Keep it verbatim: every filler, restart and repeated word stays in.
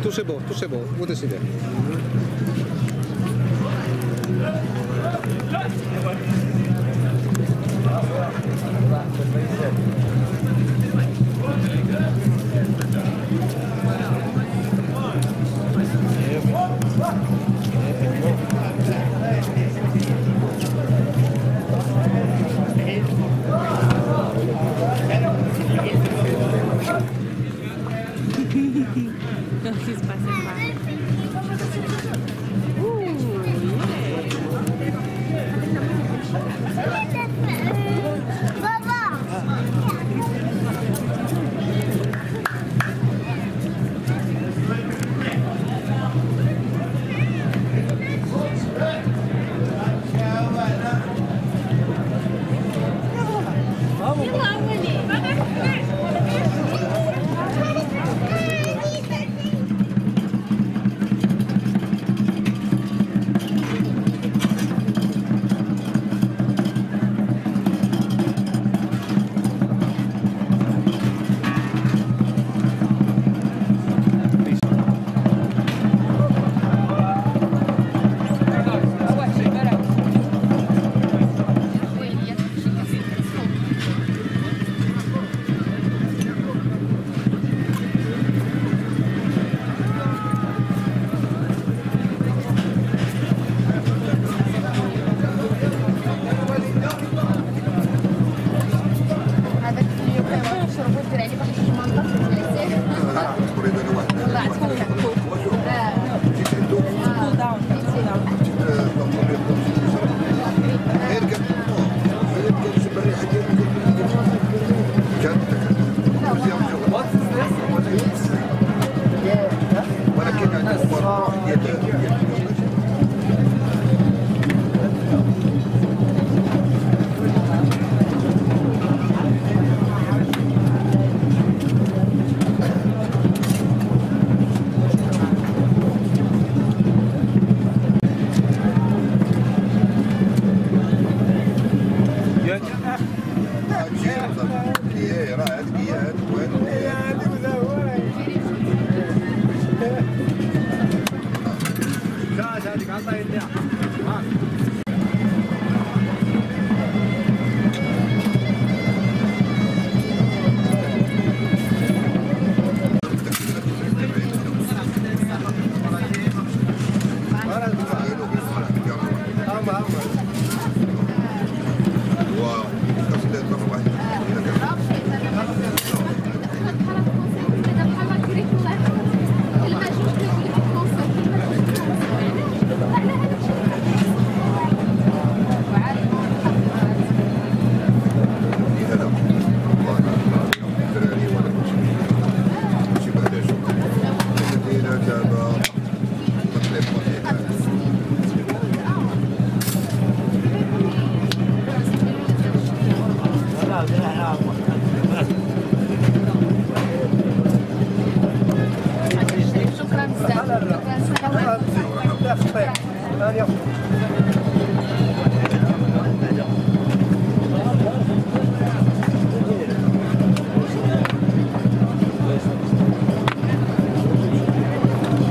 Touchez bon, touchez bon, vous décidez. Gracias. Allez, on